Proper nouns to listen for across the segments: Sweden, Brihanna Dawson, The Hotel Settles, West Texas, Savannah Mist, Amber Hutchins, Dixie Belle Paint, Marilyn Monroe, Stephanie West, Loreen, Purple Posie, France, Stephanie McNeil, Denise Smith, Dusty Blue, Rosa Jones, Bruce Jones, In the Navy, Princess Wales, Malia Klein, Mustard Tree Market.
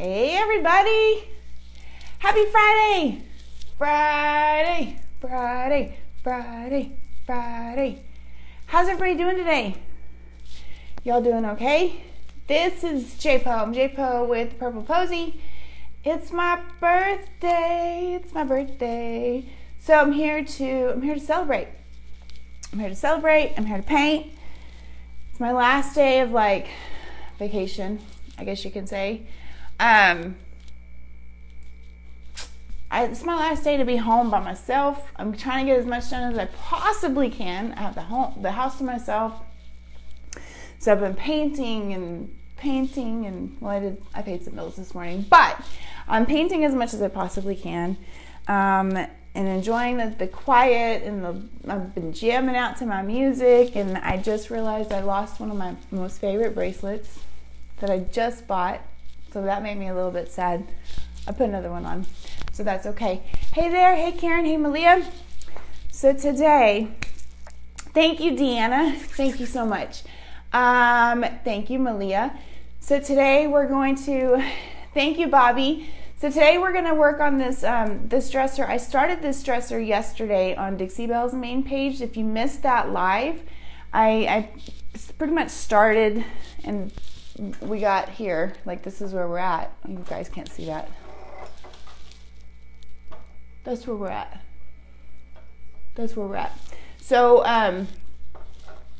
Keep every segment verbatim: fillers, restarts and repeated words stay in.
Hey everybody, happy Friday, Friday, Friday, Friday, Friday. How's everybody doing today? Y'all doing okay? This is J-Po, I'm J-Po with Purple Posie. It's my birthday, it's my birthday. So I'm here to, I'm here to celebrate. I'm here to celebrate, I'm here to paint. It's my last day of like vacation, I guess you can say. Um, I, it's my last day to be home by myself. I'm trying to get as much done as I possibly can. I have the home, the house to myself. So I've been painting and painting and, well, I did, I paid some bills this morning, but I'm painting as much as I possibly can. Um, and enjoying the, the quiet and the, I've been jamming out to my music, and I just realized I lost one of my most favorite bracelets that I just bought. So that made me a little bit sad. I put another one on, so that's okay. Hey there, hey Karen, hey Malia. So today, thank you Deanna, thank you so much. Um, thank you Malia. So today we're going to, thank you Bobby. So today we're gonna work on this, um, this dresser. I started this dresser yesterday on Dixie Belle's main page. If you missed that live, I, I pretty much started and we got here, like this is where we're at. You guys can't see that. That's where we're at. That's where we're at. So um,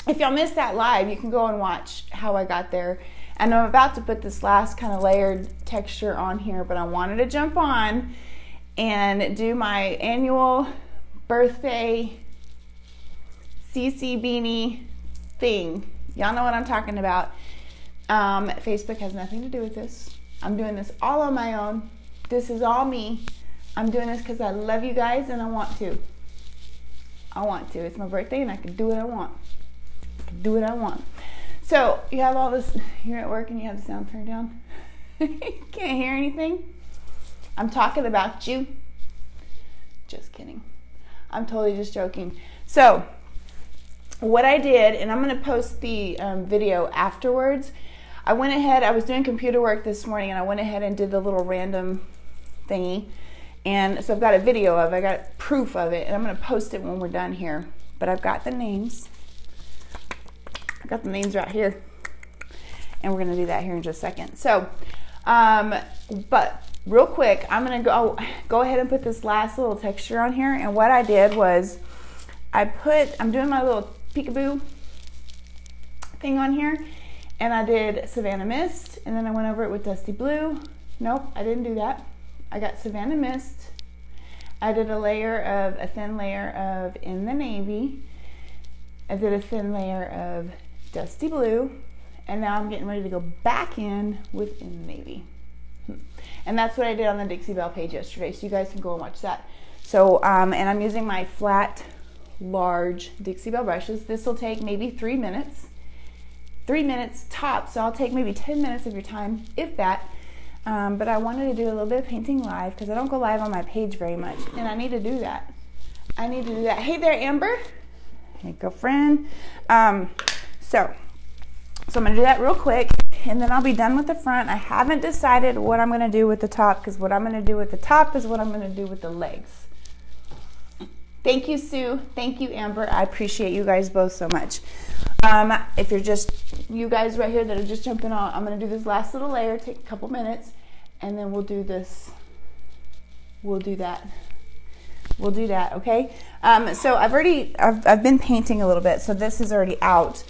if y'all missed that live, you can go and watch how I got there. And I'm about to put this last kind of layered texture on here, but I wanted to jump on and do my annual birthday C C beanie thing. Y'all know what I'm talking about. Um, Facebook has nothing to do with this. I'm doing this all on my own. This is all me. I'm doing this because I love you guys and I want to. I want to. It's my birthday and I can do what I want. I can do what I want. So you have all this, you're at work and you have the sound turned down. Can't hear anything. I'm talking about you. Just kidding. I'm totally just joking. So what I did, and I'm going to post the um, video afterwards. I went ahead, I was doing computer work this morning and I went ahead and did the little random thingy. And so I've got a video of it, I got proof of it, and I'm gonna post it when we're done here. But I've got the names. I've got the names right here. And we're gonna do that here in just a second. So, um, but real quick, I'm gonna go, go ahead and put this last little texture on here. And what I did was I put, I'm doing my little peekaboo thing on here. And I did Savannah Mist, and then I went over it with Dusty Blue. Nope, I didn't do that. I got Savannah Mist. I did a layer of, a thin layer of In the Navy. I did a thin layer of Dusty Blue. And now I'm getting ready to go back in with In the Navy. And that's what I did on the Dixie Belle page yesterday, so you guys can go and watch that. So, um, and I'm using my flat, large Dixie Belle brushes. This will take maybe three minutes. Three minutes tops, so I'll take maybe ten minutes of your time, if that. Um, but I wanted to do a little bit of painting live because I don't go live on my page very much, and I need to do that. I need to do that. Hey there, Amber. Hey, girlfriend. Um, so, so I'm gonna do that real quick, and then I'll be done with the front. I haven't decided what I'm gonna do with the top, because what I'm gonna do with the top is what I'm gonna do with the legs. Thank you, Sue. Thank you, Amber. I appreciate you guys both so much. Um, if you're just, you guys right here that are just jumping on, I'm going to do this last little layer, take a couple minutes, and then we'll do this. We'll do that. We'll do that, okay? Um, so I've already, I've, I've been painting a little bit, so this is already out.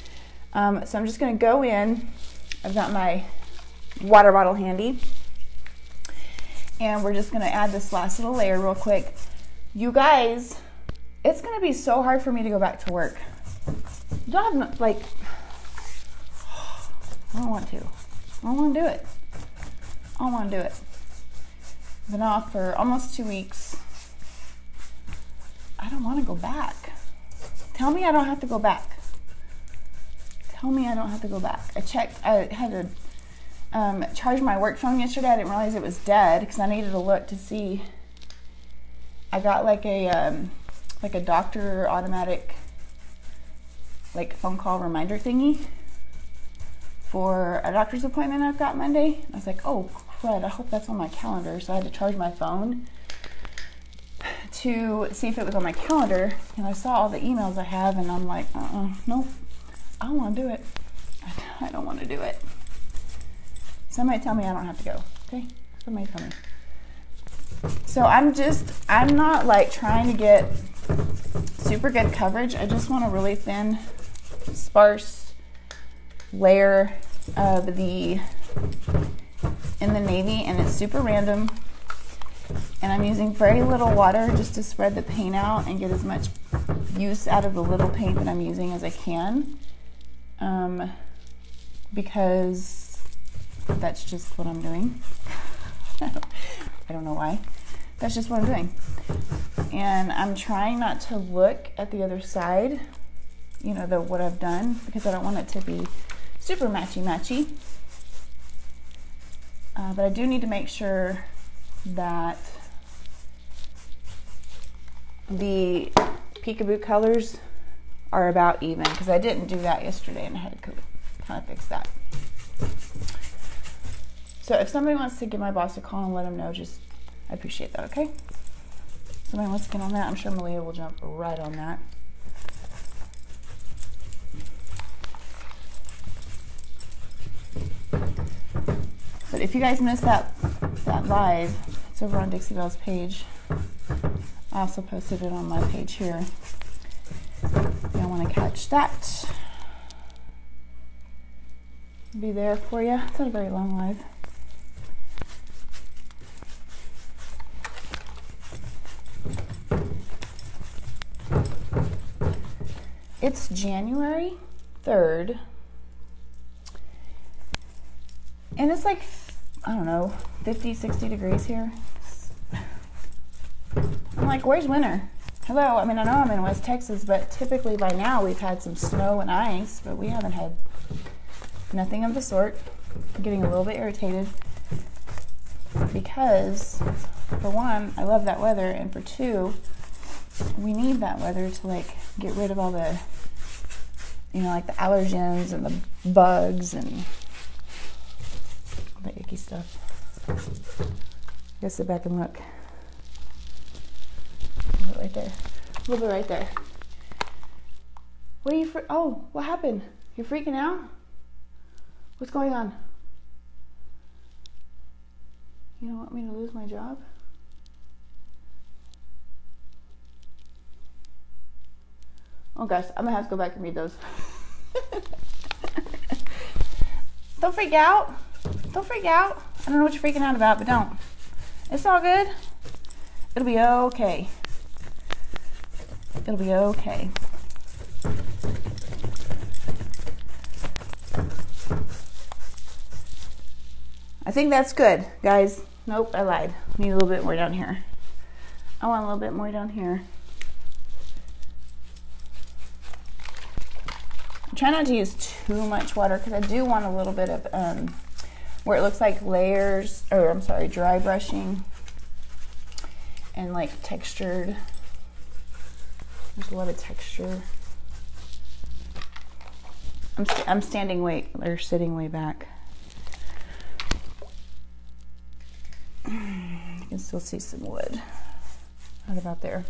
Um, so I'm just going to go in. I've got my water bottle handy. And we're just going to add this last little layer real quick. You guys... It's gonna be so hard for me to go back to work. Y'all have no, like, I don't want to. I don't want to do it. I don't want to do it. I've been off for almost two weeks. I don't want to go back. Tell me I don't have to go back. Tell me I don't have to go back. I checked. I had to um, charge my work phone yesterday. I didn't realize it was dead because I needed to look to see. I got like a. Um, like a doctor automatic like phone call reminder thingy for a doctor's appointment I've got Monday. I was like, oh red. I hope that's on my calendar. So I had to charge my phone to see if it was on my calendar, and I saw all the emails I have, and I'm like, uh-uh, nope, I don't want to do it. I don't want to do it. Somebody tell me I don't have to go, okay? Somebody tell me. So I'm just, I'm not like trying to get super good coverage. I just want a really thin, sparse layer of the In the Navy, and it's super random. And I'm using very little water just to spread the paint out and get as much use out of the little paint that I'm using as I can, um, because that's just what I'm doing. I don't know why. That's just what I'm doing. And I'm trying not to look at the other side, you know, the what I've done, because I don't want it to be super matchy-matchy. Uh, but I do need to make sure that the peekaboo colors are about even, because I didn't do that yesterday and I had to kind of fix that. So if somebody wants to give my boss a call and let him know, just, I appreciate that, okay? Somebody wants to get on that. I'm sure Malia will jump right on that. But if you guys missed that, that live, it's over on Dixie Belle's page. I also posted it on my page here. If y'all want to catch that, it'll be there for you. It's not a very long live. It's January third, and it's like, I don't know, fifty, sixty degrees here. I'm like, where's winter? Hello, I mean, I know I'm in West Texas, but typically by now we've had some snow and ice, but we haven't had nothing of the sort. I'm getting a little bit irritated because, for one, I love that weather, and for two, we need that weather to like get rid of all the, you know, like the allergens and the bugs and all the icky stuff. Go sit back and look. A little bit right there. A little bit right there. What are you, fr oh, what happened? You're freaking out? What's going on? You don't want me to lose my job? Oh gosh, I'm gonna have to go back and read those. Don't freak out. Don't freak out. I don't know what you're freaking out about, but don't. It's all good. It'll be okay. It'll be okay. I think that's good, guys. Nope, I lied. I need a little bit more down here. I want a little bit more down here. Try not to use too much water, because I do want a little bit of um, where it looks like layers, or I'm sorry, dry brushing and like textured. There's a lot of texture. I'm, st I'm standing way, or sitting way back. You can still see some wood right about there.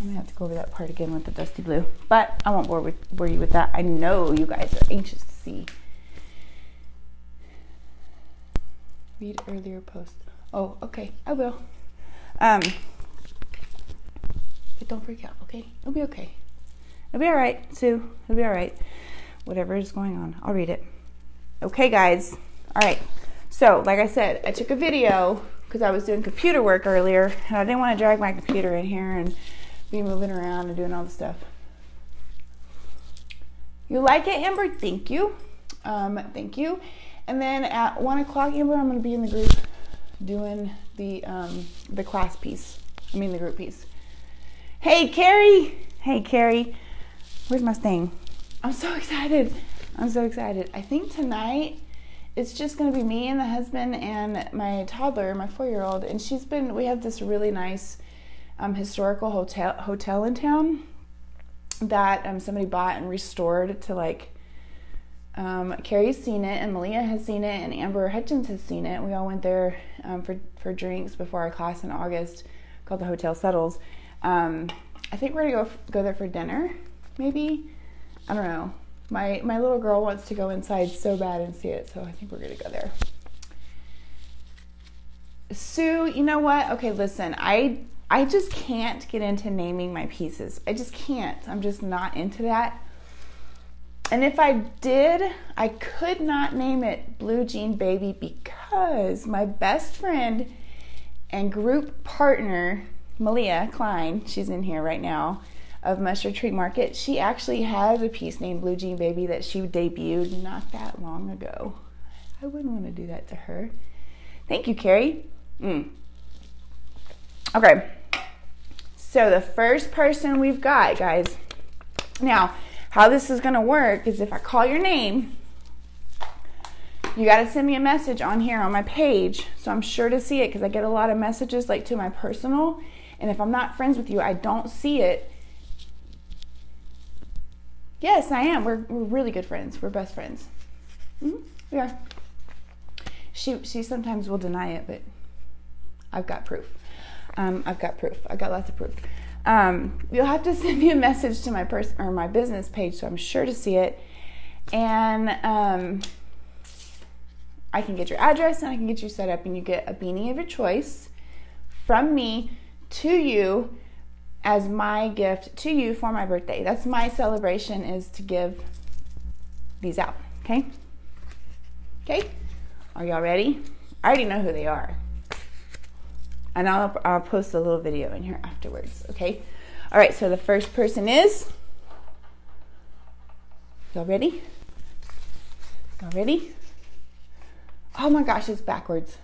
I'm gonna have to go over that part again with the dusty blue, but I won't bore, with, bore you with that. I know you guys are anxious to see. Read earlier post. Oh, okay, I will. Um, but don't freak out, okay? It'll be okay. It'll be all right, Sue. It'll be all right. Whatever is going on, I'll read it. Okay, guys. All right. So, like I said, I took a video because I was doing computer work earlier, and I didn't want to drag my computer in here and be moving around and doing all the stuff. You like it, Amber? Thank you. Um, thank you. And then at one o'clock, Amber, I'm going to be in the group doing the um, the class piece. I mean the group piece. Hey, Carrie. Hey, Carrie. Where's my thing? I'm so excited. I'm so excited. I think tonight it's just going to be me and the husband and my toddler, my four-year-old, and she's been. We have this really nice Um, historical hotel hotel in town that um, somebody bought and restored to like Um, Carrie's seen it, and Malia has seen it, and Amber Hutchins has seen it. We all went there um, for, for drinks before our class in August called The Hotel Settles. Um, I think we're going to go go there for dinner, maybe? I don't know. My, my little girl wants to go inside so bad and see it, so I think we're going to go there. Sue, you know what? Okay, listen, I, I just can't get into naming my pieces. I just can't. I'm just not into that. And if I did, I could not name it Blue Jean Baby because my best friend and group partner, Malia Klein, she's in here right now, of Mustard Tree Market, she actually has a piece named Blue Jean Baby that she debuted not that long ago. I wouldn't want to do that to her. Thank you, Carrie. Mm. Okay, so the first person we've got, guys. Now, how this is gonna work is if I call your name, you gotta send me a message on here on my page, so I'm sure to see it because I get a lot of messages like to my personal, and if I'm not friends with you, I don't see it. Yes, I am. We're, we're really good friends. We're best friends. Mm-hmm. Yeah. She, she sometimes will deny it, but I've got proof. Um, I've got proof. I've got lots of proof. Um, you'll have to send me a message to my person or my business page, so I'm sure to see it. And um, I can get your address, and I can get you set up, and you get a beanie of your choice from me to you as my gift to you for my birthday. That's my celebration, is to give these out. Okay? Okay? Are y'all ready? I already know who they are. And I'll, I'll post a little video in here afterwards, okay? All right, so the first person is, y'all ready? Y'all ready? Oh my gosh, it's backwards.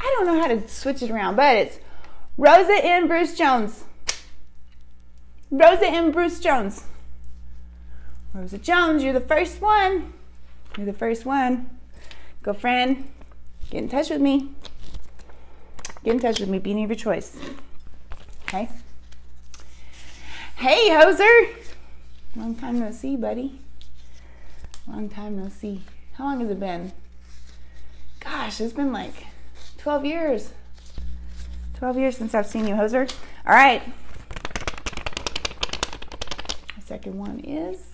I don't know how to switch it around, but it's Rosa and Bruce Jones. Rosa and Bruce Jones. Rosa Jones, you're the first one. You're the first one. Go, friend, get in touch with me. Get in touch with me, beanie of your choice. Okay. Hey, Hoser. Long time no see, buddy. Long time no see. How long has it been? Gosh, it's been like twelve years. twelve years since I've seen you, Hoser. All right. The second one is...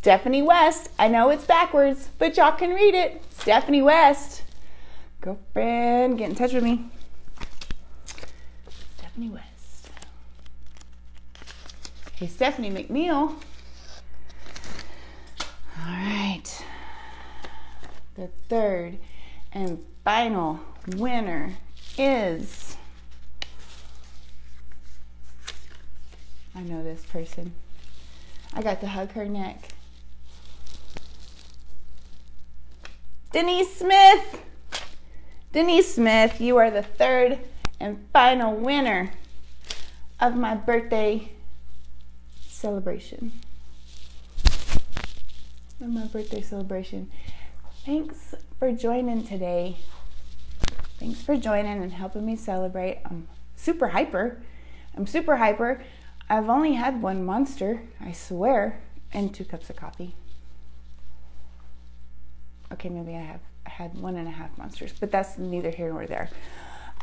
Stephanie West. I know it's backwards, but y'all can read it. Stephanie West. Girlfriend, get in touch with me. Stephanie West. Hey, Stephanie McNeil. All right. The third and final winner is... I know this person. I got to hug her neck. Denise Smith. Denise Smith, you are the third and final winner of my birthday celebration. Of my birthday celebration. Thanks for joining today. Thanks for joining and helping me celebrate. I'm super hyper. I'm super hyper. I've only had one Monster, I swear, and two cups of coffee. Okay, maybe I have had one and a half Monsters, but that's neither here nor there.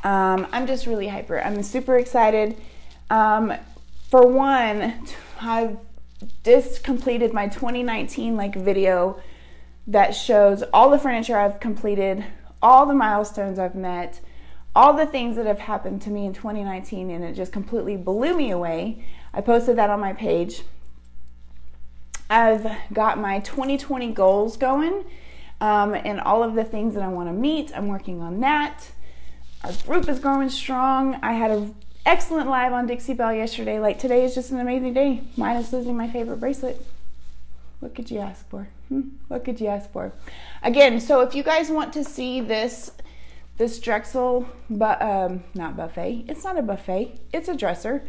Um, I'm just really hyper. I'm super excited. Um, for one, I've just completed my twenty nineteen like video that shows all the furniture I've completed, all the milestones I've met, all the things that have happened to me in twenty nineteen, and it just completely blew me away. I posted that on my page. I've got my twenty twenty goals going. Um, and all of the things that I want to meet, I'm working on that. Our group is growing strong. I had an excellent live on Dixie Belle yesterday. Like, today is just an amazing day, minus losing my favorite bracelet. What could you ask for? Hmm? What could you ask for? Again, so if you guys want to see this, this Drexel, but um, not buffet. It's not a buffet. It's a dresser.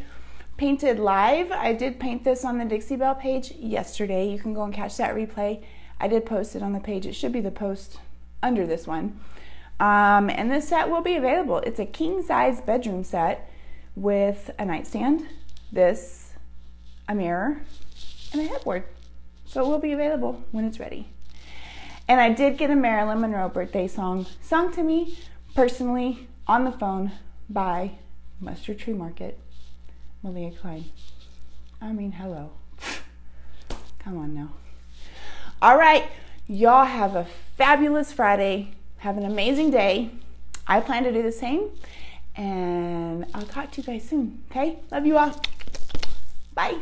Painted live. I did paint this on the Dixie Belle page yesterday. You can go and catch that replay. I did post it on the page. It should be the post under this one. Um, and this set will be available. It's a king-size bedroom set with a nightstand, this, a mirror, and a headboard. So it will be available when it's ready. And I did get a Marilyn Monroe birthday song sung to me personally on the phone by Mustard Tree Market, Malia Klein. I mean, hello. Come on now. All right, y'all have a fabulous Friday. Have an amazing day. I plan to do the same, and I'll talk to you guys soon, okay? Love you all. Bye.